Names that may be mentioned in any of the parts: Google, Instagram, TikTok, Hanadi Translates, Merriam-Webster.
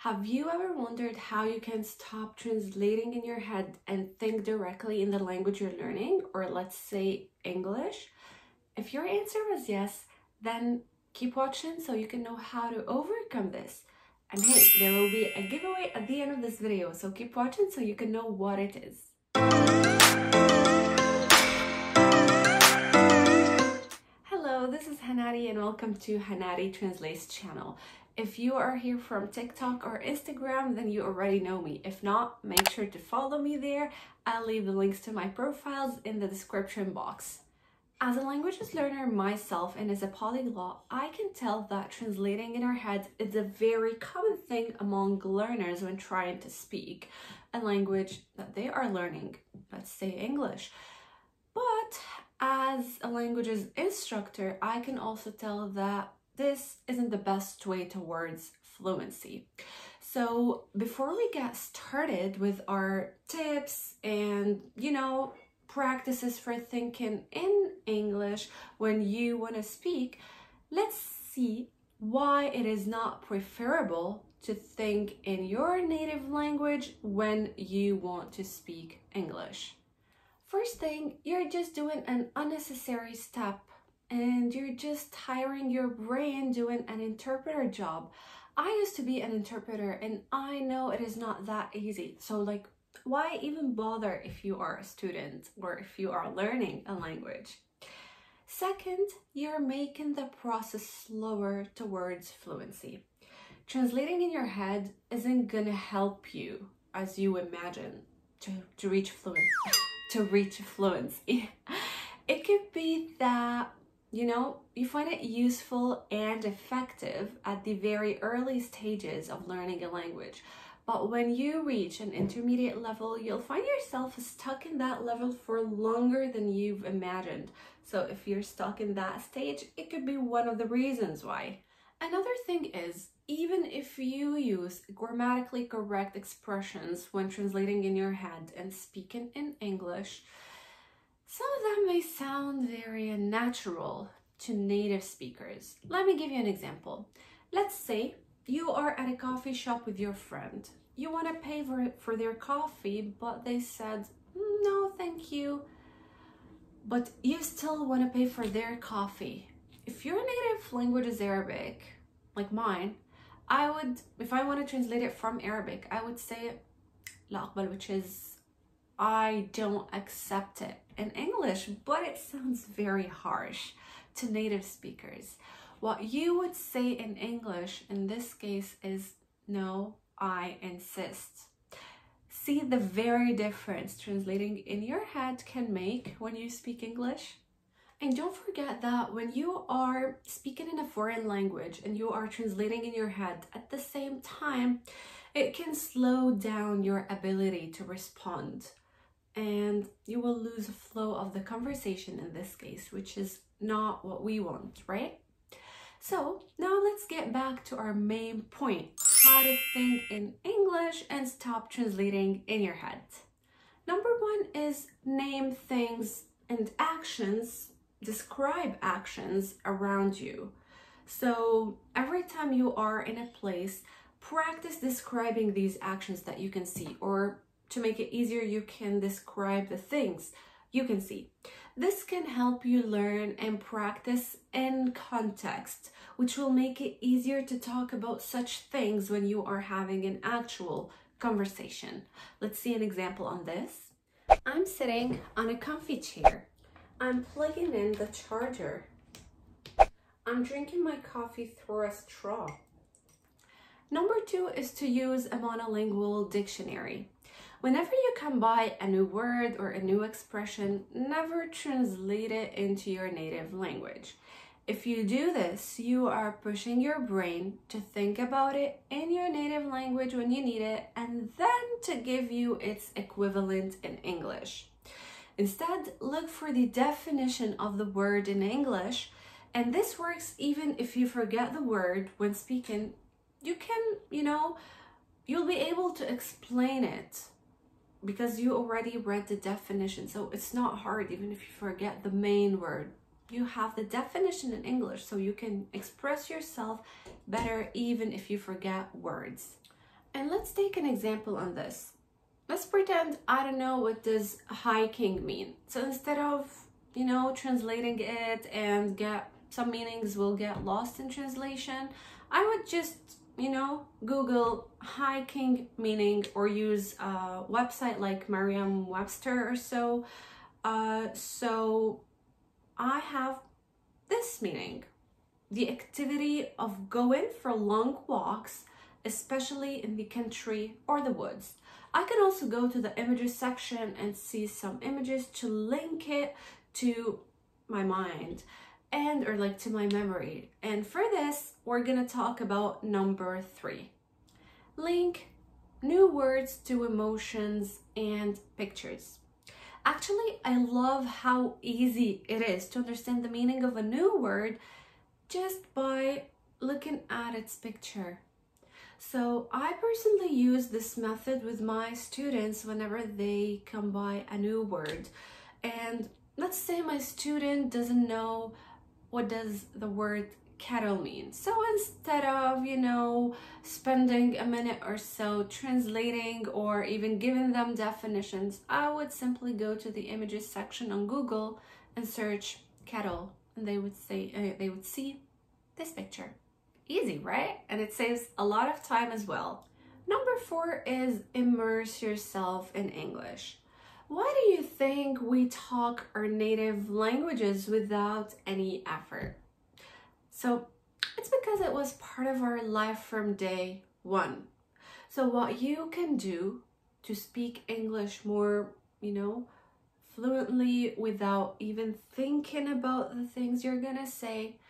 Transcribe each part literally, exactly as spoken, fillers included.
Have you ever wondered how you can stop translating in your head and think directly in the language you're learning, or let's say English? If your answer was yes, then keep watching so you can know how to overcome this. And hey, there will be a giveaway at the end of this video, so keep watching so you can know what it is. Hello, this is Hanadi and welcome to Hanadi Translates channel. If you are here from TikTok or Instagram, then you already know me. If not, make sure to follow me there. I'll leave the links to my profiles in the description box. As a languages learner myself and as a polyglot, I can tell that translating in our heads is a very common thing among learners when trying to speak a language that they are learning, let's say English. But as a languages instructor, I can also tell that this isn't the best way towards fluency. So before we get started with our tips and, you know, practices for thinking in English when you want to speak, let's see why it is not preferable to think in your native language when you want to speak English. First thing, you're just doing an unnecessary step and you're just tiring your brain doing an interpreter job. I used to be an interpreter and I know it is not that easy. So like, why even bother if you are a student or if you are learning a language? Second, you're making the process slower towards fluency. Translating in your head isn't gonna help you, as you imagine, to, to reach fluency. to reach fluency. It could be that, you know, you find it useful and effective at the very early stages of learning a language. But when you reach an intermediate level, you'll find yourself stuck in that level for longer than you've imagined. So if you're stuck in that stage, it could be one of the reasons why. Another thing is, even if you use grammatically correct expressions when translating in your head and speaking in English, some of them may sound very unnatural to native speakers. Let me give you an example. Let's say you are at a coffee shop with your friend. You want to pay for, for their coffee, but they said, no, thank you. But you still want to pay for their coffee. If your native language is Arabic, like mine, I would, if I want to translate it from Arabic, I would say, لا أقبل, which is, I don't accept it in English, but it sounds very harsh to native speakers. What you would say in English in this case is, no, I insist. See the very difference translating in your head can make when you speak English? And don't forget that when you are speaking in a foreign language and you are translating in your head at the same time, it can slow down your ability to respond and you will lose the flow of the conversation in this case, which is not what we want, right? So now let's get back to our main point, how to think in English and stop translating in your head. Number one is name things and actions, describe actions around you. So every time you are in a place, practice describing these actions that you can see, or to make it easier, you can describe the things you can see. This can help you learn and practice in context, which will make it easier to talk about such things when you are having an actual conversation. Let's see an example on this. I'm sitting on a comfy chair. I'm plugging in the charger. I'm drinking my coffee through a straw. Number two is to use a monolingual dictionary. Whenever you come by a new word or a new expression, never translate it into your native language. If you do this, you are pushing your brain to think about it in your native language when you need it, and then to give you its equivalent in English. Instead, look for the definition of the word in English, and this works even if you forget the word when speaking. You can, you know, you'll be able to explain it because you already read the definition, so it's not hard. Even if you forget the main word, you have the definition in English, so you can express yourself better even if you forget words. And let's take an example on this. Let's pretend I don't know what does hiking mean. So instead of, you know, translating it and get some meanings will get lost in translation, I would just, you know, Google hiking meaning or use a website like Merriam-Webster or so. Uh, so I have this meaning, the activity of going for long walks, especially in the country or the woods. I can also go to the images section and see some images to link it to my mind and or like to my memory. And for this, we're gonna talk about number three. Link new words to emotions and pictures. Actually, I love how easy it is to understand the meaning of a new word just by looking at its picture. So I personally use this method with my students whenever they come by a new word. And let's say my student doesn't know what does the word cattle mean. So instead of, you know, spending a minute or so translating or even giving them definitions, I would simply go to the images section on Google and search cattle, and they would say uh, they would see this picture. Easy, right? And it saves a lot of time as well. Number four is immerse yourself in English. Why do you think we talk our native languages without any effort? So it's because it was part of our life from day one. So what you can do to speak English more, you know, fluently without even thinking about the things you're gonna say,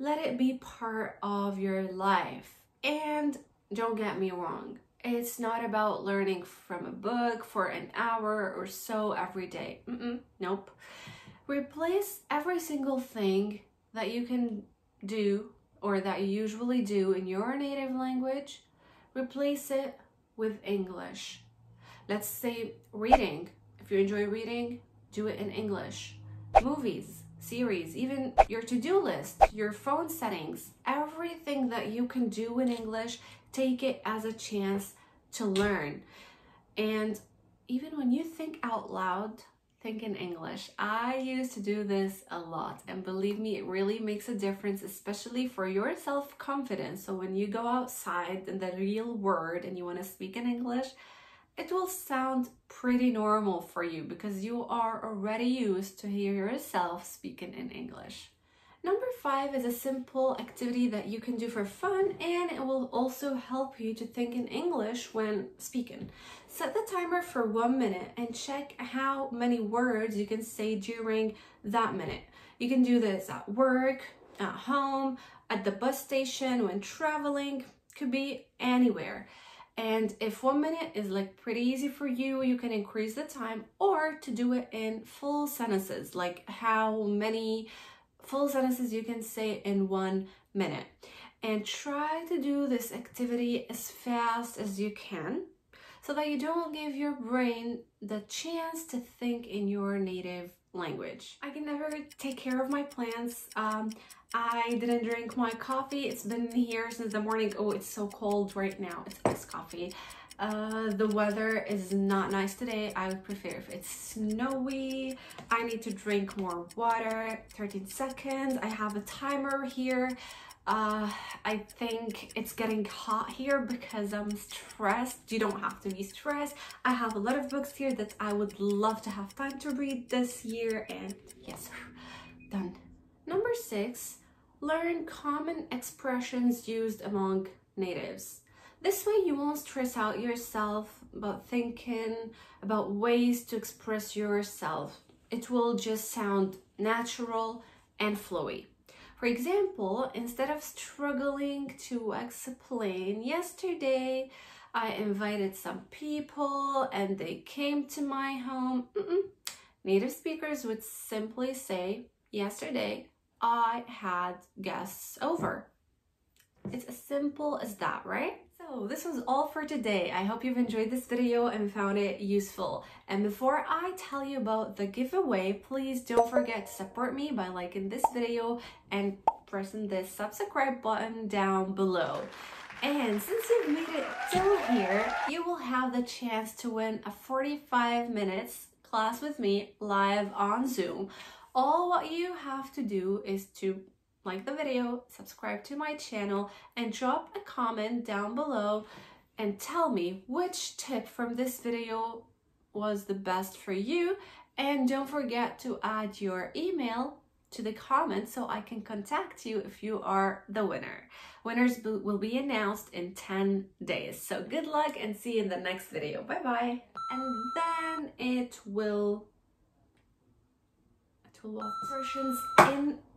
let it be part of your life. And don't get me wrong, it's not about learning from a book for an hour or so every day. Mm-mm, nope. Replace every single thing that you can do or that you usually do in your native language, replace it with English. Let's say reading. If you enjoy reading, do it in English. Movies, series, even your to-do list, your phone settings, everything that you can do in English, take it as a chance to learn. And even when you think out loud, think in English. I used to do this a lot, and believe me, it really makes a difference, especially for your self-confidence. So when you go outside in the real world and you want to speak in English, it will sound pretty normal for you because you are already used to hear yourself speaking in English. Number five is a simple activity that you can do for fun, and it will also help you to think in English when speaking. Set the timer for one minute and check how many words you can say during that minute. You can do this at work, at home, at the bus station, when traveling, could be anywhere. And if one minute is like pretty easy for you, you can increase the time or to do it in full sentences, like how many full sentences you can say in one minute. And try to do this activity as fast as you can so that you don't give your brain the chance to think in your native language. I can never take care of my plants. Um, I didn't drink my coffee. It's been here since the morning. Oh, it's so cold right now. It's iced coffee. Uh, the weather is not nice today. I would prefer if it's snowy. I need to drink more water. thirteen seconds. I have a timer here. Uh, I think it's getting hot here because I'm stressed. You don't have to be stressed. I have a lot of books here that I would love to have time to read this year, and yes, done. Number six, learn common expressions used among natives. This way you won't stress out yourself about thinking about ways to express yourself. It will just sound natural and flowy. For example, instead of struggling to explain, yesterday I invited some people and they came to my home. Mm-mm. Native speakers would simply say, yesterday I had guests over. It's as simple as that, right? So this was all for today. I hope you've enjoyed this video and found it useful. And before I tell you about the giveaway, please don't forget to support me by liking this video and pressing this subscribe button down below. And since you've made it till here, you will have the chance to win a forty-five minutes class with me live on Zoom. All what you have to do is to like the video, subscribe to my channel, and drop a comment down below and tell me which tip from this video was the best for you. And don't forget to add your email to the comments so I can contact you if you are the winner. Winners will be announced in ten days. So good luck and see you in the next video. Bye-bye. And then it will... it will walk portions in...